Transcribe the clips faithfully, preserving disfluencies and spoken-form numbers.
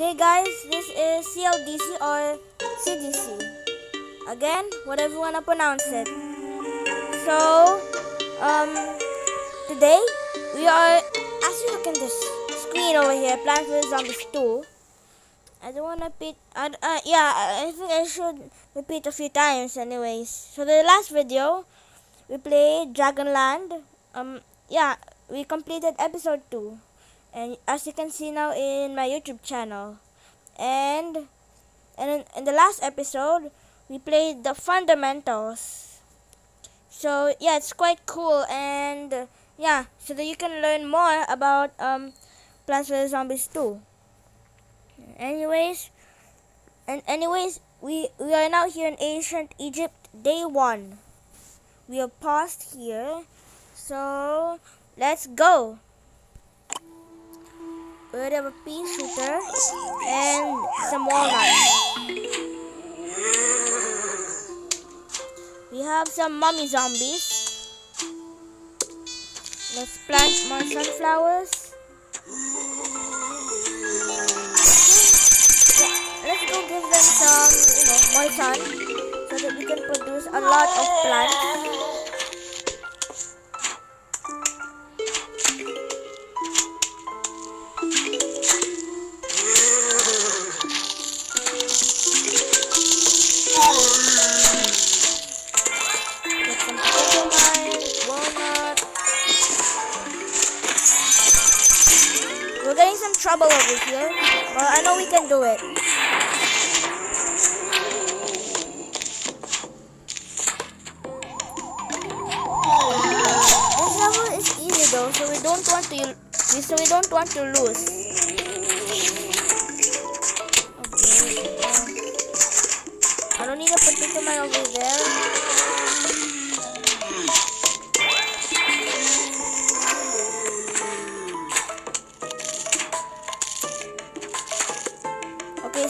Okay guys, this is C L D C or C D C. Again, whatever you wanna pronounce it. So, um, today we are, as you look at this screen over here, Plants vs Zombies two. I don't wanna repeat, I, uh, yeah, I think I should repeat a few times anyways. So the last video, we played Dragon Land. Um, yeah, we completed episode two. And as you can see now in my YouTube channel. And, and in the last episode, we played the fundamentals. So yeah, it's quite cool. And uh, yeah, so that you can learn more about um, Plants vs Zombies two. Anyways, and anyways, we, we are now here in Ancient Egypt, day one. We have paused here. So let's go. We already have a pea shooter and some walnuts. We have some mummy zombies. Let's plant more sunflowers. Let's go give them some, you know, more sun so that we can produce a lot of plants. Trouble over here, but I know we can do it. This level is easy though, so we don't want to so we don't want to lose. Okay. Uh, I don't need a particular over there.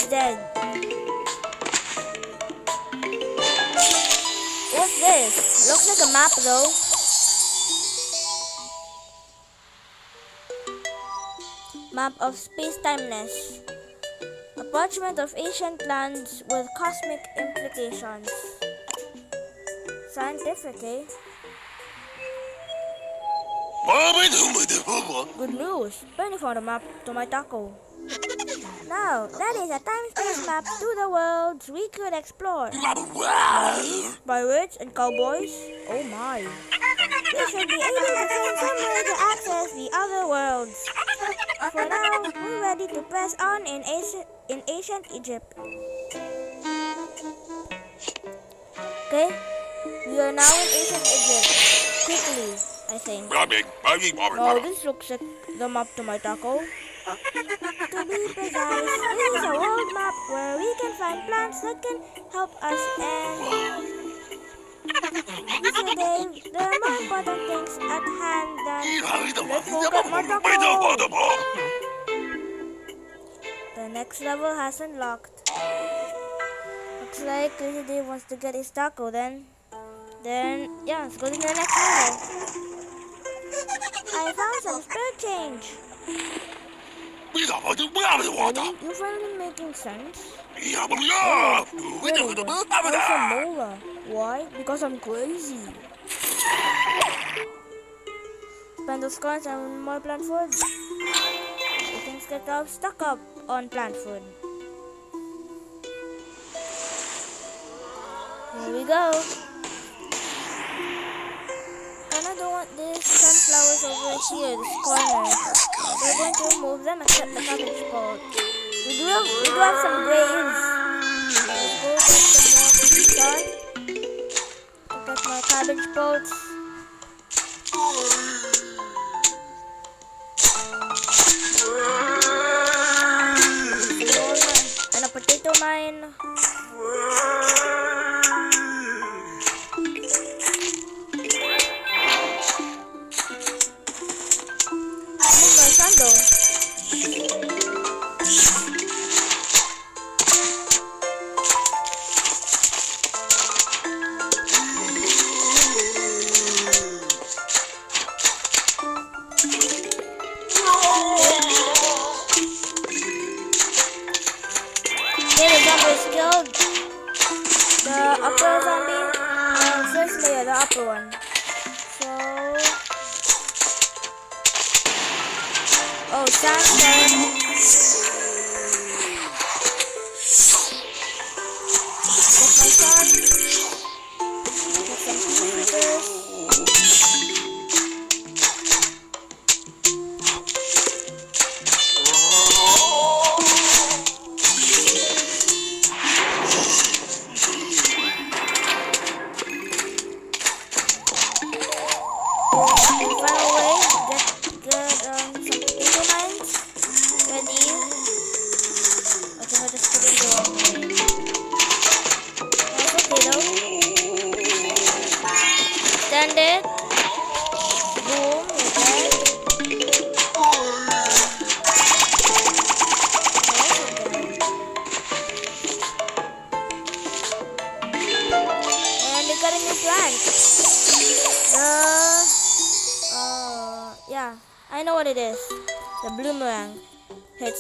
Dead. What's this? Looks like a map though. Map of space-timeless. Apportionment of ancient lands with cosmic implications. Scientific, eh? Good news. Penny found a map to my taco. Now, that is a time-space map to the worlds we could explore. Zombies, pirates, and cowboys. Oh my. We should be able to find some way to access the other worlds. For now, we're ready to press on in, Asi in Ancient Egypt. Okay, we are now in Ancient Egypt. Quickly, I think. Oh, this looks like the map to my taco. To be precise, this is a world map where we can find plants that can help us and today there are more important things at hand than let's go get more tacos. The next level has unlocked. Looks like Crazy Dave wants to get his taco then. Then yeah, let's go to the next level. I found some spare change. You finally making sense? Oh, wait, wait, wait. Why? Because I'm crazy. Spend those coins on more plant food. You can get up, stuck up on plant food. Here we go. And I don't want these sunflowers over here, this corner. We're going to remove them except the cabbage pot. We do have, we do have some grains. Let's go get some more to be done. Look at my cabbage pots. And a potato mine. There the zombies killed the upper zombie, and since they are the upper one. So... Oh, time.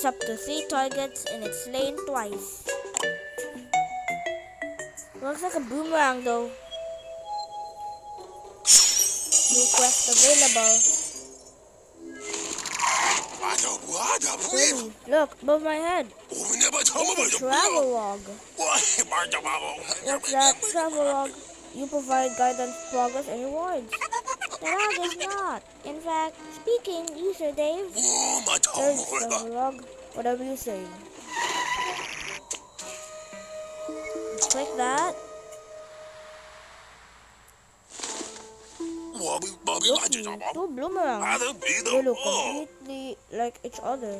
Up to three targets and it's slain twice. Looks like a boomerang though. New quest available. Ooh, look above my head. Travel log. What's that travel log? You provide guidance, progress, and rewards. The log is not. In fact, speaking, user Dave. There's the log. Whatever you say. Click that. Looking, two boomerangs. They look completely like each other.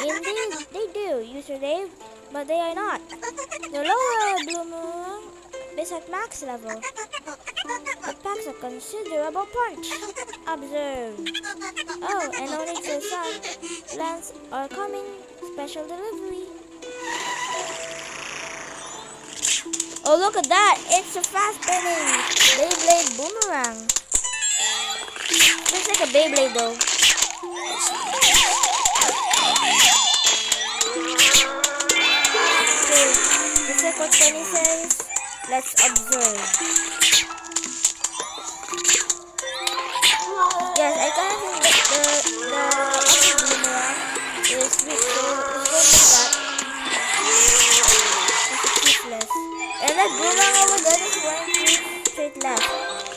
Indeed, they do, user Dave, but they are not. The lower boomerang is at max level. It packs a considerable punch. Observe. Oh, and only to some plants are coming. Special delivery. Oh, look at that! It's a fast-spinning Beyblade boomerang. Looks like a Beyblade though. Okay, looks like what Penny says. Let's observe. Yes, I kind of think that the the boomerang is weak, so it's going to that. And that boomerang over there is going straight left.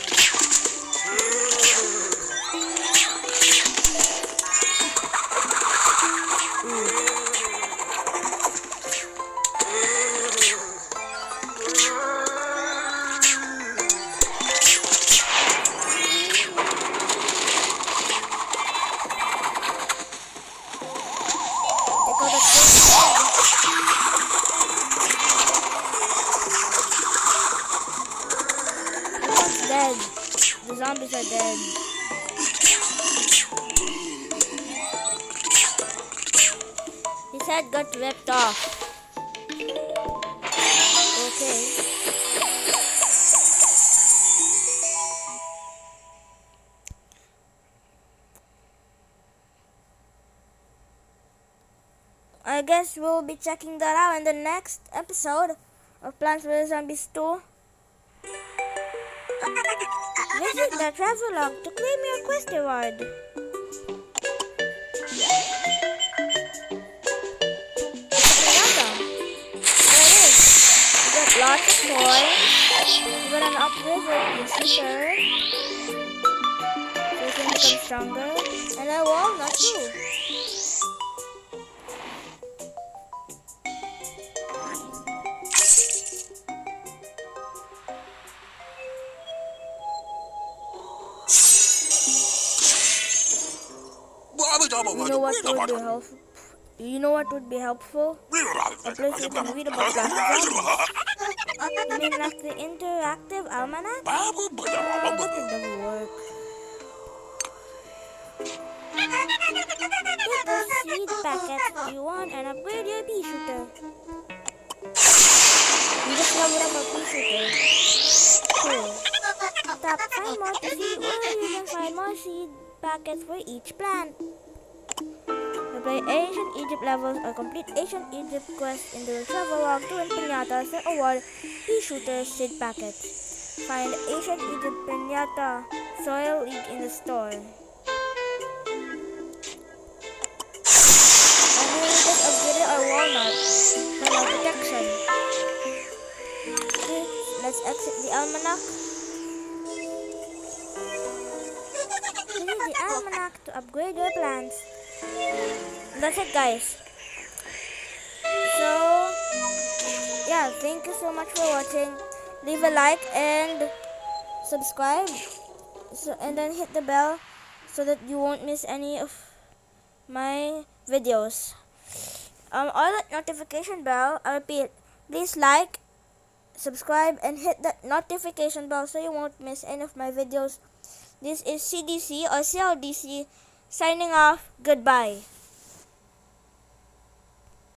Got ripped off. Okay. I guess we'll be checking that out in the next episode of Plants vs Zombies two. Visit the travel log to claim your quest reward. Lots of toys. You got an upgrade with the super. You can become stronger. And a walnut too. You know what would be helpful? You know what would be helpful? A place you can read about that. You mean like the interactive almanac? How did them work? Get the seed packet you want and upgrade your pea shooter. You just leveled up a pea shooter. Cool. Tap five more to see where you can find more seed packets for each plant. The play Ancient Egypt levels or complete Ancient Egypt quests in the travel log to win pinatas that award pea shooters seed packets. Find Ancient Egypt Pinata Soil League in the store. Unlimited upgraded or walnut for protection. Okay, let's exit the almanac. Use the almanac to upgrade your plants. That's it, guys. So yeah, thank you so much for watching. Leave a like and subscribe, so and then hit the bell so that you won't miss any of my videos. Um all that notification bell, I repeat, please like, subscribe, and hit that notification bell so you won't miss any of my videos. This is C D C or C L D C signing off. Goodbye.